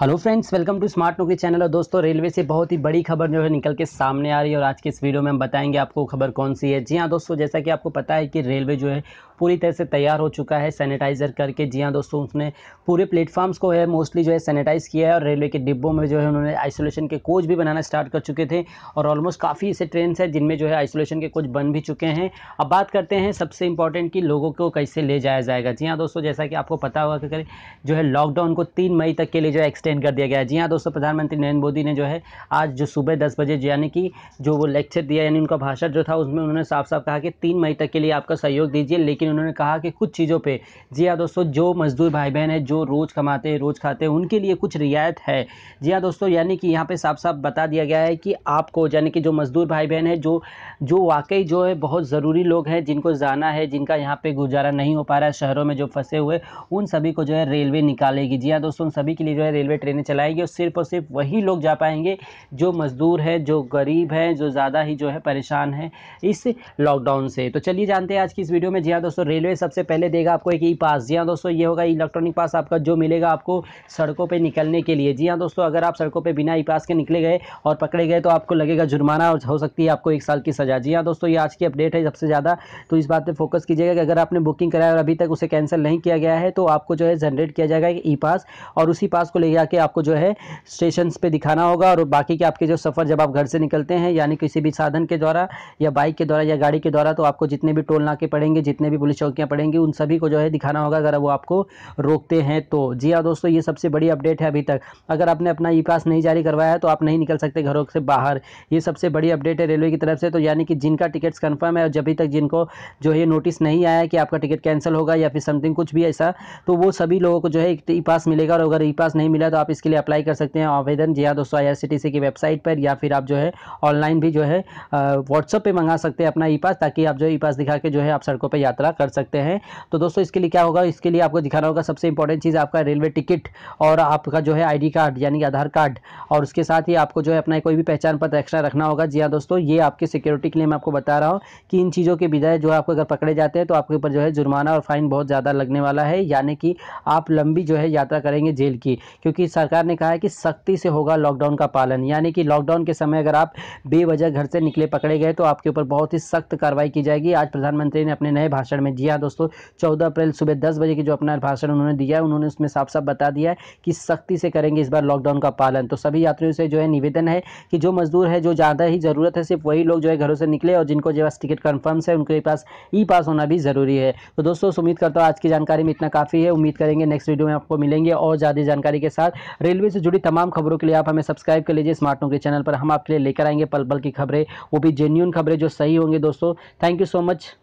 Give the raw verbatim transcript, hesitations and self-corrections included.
Hello friends, welcome to smart news के channel. और दोस्तों, रेलवे से बहुत ही बड़ी खबर जो है निकल के सामने आ रही है और आज के इस वीडियो में हम बताएंगे आपको खबर कौन सी है। जी हाँ दोस्तों, जैसा कि आपको पता है कि रेलवे जो है पूरी तरह से तैयार हो चुका है सैनिटाइज़र करके। जी हाँ दोस्तों, उसने पूरे प्लेटफॉर्म्स को है मोस्टली जो है सैनिटाइज़ किया है और रेलवे के डिब्बों में जो है उन्होंने आइसोलेशन के कोच भी बनाना स्टार्ट कर चुके थे और ऑलमोस्ट काफ़ी ऐसे ट्रेन हैं जिनमें जो है आइसोलेशन के कोच बन भी चुके हैं। अब बात करते हैं सबसे इंपॉर्टेंट कि लोगों को कैसे ले जाया जाएगा। जी हाँ दोस्तों, जैसा कि आपको पता होगा कि जो है लॉकडाउन को तीन मई तक के लिए जो है एक्सटेंड कर दिया गया है। जी हाँ दोस्तों, प्रधानमंत्री नरेंद्र मोदी ने जो है आज जो सुबह दस बजे यानी कि जो वो लेक्चर दिया यानी उनका भाषण जो था उसमें उन्होंने साफ साफ कहा कि तीन मई तक के लिए आपका सहयोग दीजिए। लेकिन उन्होंने कहा कि कुछ चीज़ों पे, जी हाँ दोस्तों, जो मजदूर भाई बहन है जो रोज कमाते हैं रोज खाते हैं उनके लिए कुछ रियायत है। जी हाँ दोस्तों, यानी कि यहाँ पे साफ साफ बता दिया गया है कि आपको यानी कि जो मजदूर भाई बहन है जो जो वाकई जो है बहुत ज़रूरी लोग हैं जिनको जाना है, जिनका यहाँ पे गुजारा नहीं हो पा रहा है, शहरों में जो फंसे हुए, उन सभी को जो है रेलवे निकालेगी। जी हाँ दोस्तों, उन सभी के लिए जो है रेलवे ट्रेनें चलाएगी और सिर्फ और सिर्फ वही लोग जा पाएंगे जो मजदूर है, जो गरीब है, जो ज़्यादा ही जो है परेशान है इस लॉकडाउन से। तो चलिए जानते हैं आज की इस वीडियो में। जी हाँ दोस्तों, रेलवे सबसे पहले देगा आपको एक ई पास। जी हाँ दोस्तों, ये होगा इलेक्ट्रॉनिक पास आपका जो मिलेगा आपको सड़कों पे निकलने के लिए। जी हाँ दोस्तों, अगर आप सड़कों पे बिना ई पास के निकले गए और पकड़े गए तो आपको लगेगा जुर्माना और हो सकती है आपको एक साल की सजा। जी हाँ दोस्तों, ये आज की अपडेट है सबसे ज़्यादा, तो इस बात पर फोकस कीजिएगा कि अगर आपने बुकिंग कराया और अभी तक उसे कैंसिल नहीं किया गया है तो आपको जो है जनरेट किया जाएगा ई पास और उसी पास को ले जाके आपको जो है स्टेशन पर दिखाना होगा और बाकी के आपके जो सफ़र जब आप घर से निकलते हैं यानी किसी भी साधन के द्वारा या बाइक के द्वारा या गाड़ी के द्वारा तो आपको जितने भी टोल नाके पड़ेंगे, जितने भी पुलिस चौकियां पड़ेंगी, उन सभी को जो है दिखाना होगा अगर वो आपको रोकते हैं तो। जी हाँ दोस्तों, ये सबसे बड़ी अपडेट है अभी तक। अगर आपने अपना ई पास नहीं जारी करवाया है तो आप नहीं निकल सकते घरों से बाहर। ये सबसे बड़ी अपडेट है रेलवे की तरफ से। तो यानी कि जिनका टिकट्स कंफर्म है और जब तक जिनको जो है नोटिस नहीं आया कि आपका टिकट कैंसिल होगा या फिर समथिंग कुछ भी ऐसा, तो वो सभी लोगों को जो है ई पास मिलेगा। और अगर ई पास नहीं मिला तो आप इसके लिए अप्लाई कर सकते हैं आवेदन। जी हाँ दोस्तों, I R C T C की वेबसाइट पर या फिर आप जो है ऑनलाइन भी जो है व्हाट्सअप पर मंगा सकते हैं अपना ई पास, ताकि आप जो ई पास दिखा के जो है आप सड़कों पर यात्रा कर सकते हैं। तो दोस्तों, इसके लिए क्या होगा, इसके लिए आपको दिखाना होगा सबसे इंपॉर्टेंट चीज़ आपका रेलवे टिकट और आपका जो है आईडी कार्ड यानी कि आधार कार्ड, और उसके साथ ही आपको जो है अपना कोई भी पहचान पत्र एक्स्ट्रा रखना होगा। जी हाँ दोस्तों, ये आपकी सिक्योरिटी के लिए मैं आपको बता रहा हूँ कि इन चीज़ों के बजाय जो है आपको अगर पकड़े जाते हैं तो आपके ऊपर जो है जुर्माना और फाइन बहुत ज़्यादा लगने वाला है, यानी कि आप लंबी जो है यात्रा करेंगे जेल की, क्योंकि सरकार ने कहा है कि सख्ती से होगा लॉकडाउन का पालन। यानी कि लॉकडाउन के समय अगर आप बेवजह घर से निकले पकड़े गए तो आपके ऊपर बहुत ही सख्त कार्रवाई की जाएगी। आज प्रधानमंत्री ने अपने नए भाषण में, जी हाँ दोस्तों, चौदह अप्रैल सुबह दस बजे की जो अपना भाषण उन्होंने दिया है, उन्होंने उसमें साफ साफ बता दिया है कि सख्ती से करेंगे इस बार लॉकडाउन का पालन। तो सभी यात्रियों से जो है निवेदन है कि जो मजदूर है, जो ज़्यादा ही ज़रूरत है, सिर्फ वही लोग जो है घरों से निकले और जिनको जो पास टिकट कन्फर्म है उनके पास ई पास होना भी ज़रूरी है। तो दोस्तों, उम्मीद करता हूँ आज की जानकारी में इतना काफ़ी है। उम्मीद करेंगे नेक्स्ट वीडियो में आपको मिलेंगे और ज़्यादा जानकारी के साथ। रेलवे से जुड़ी तमाम खबरों के लिए आप हमें सब्सक्राइब कर लीजिए स्मार्ट न्यूज़ के चैनल पर। हम आपके लिए लेकर आएंगे पल पल की खबरें, वो भी जेन्यून खबरें जो सही होंगे। दोस्तों, थैंक यू सो मच।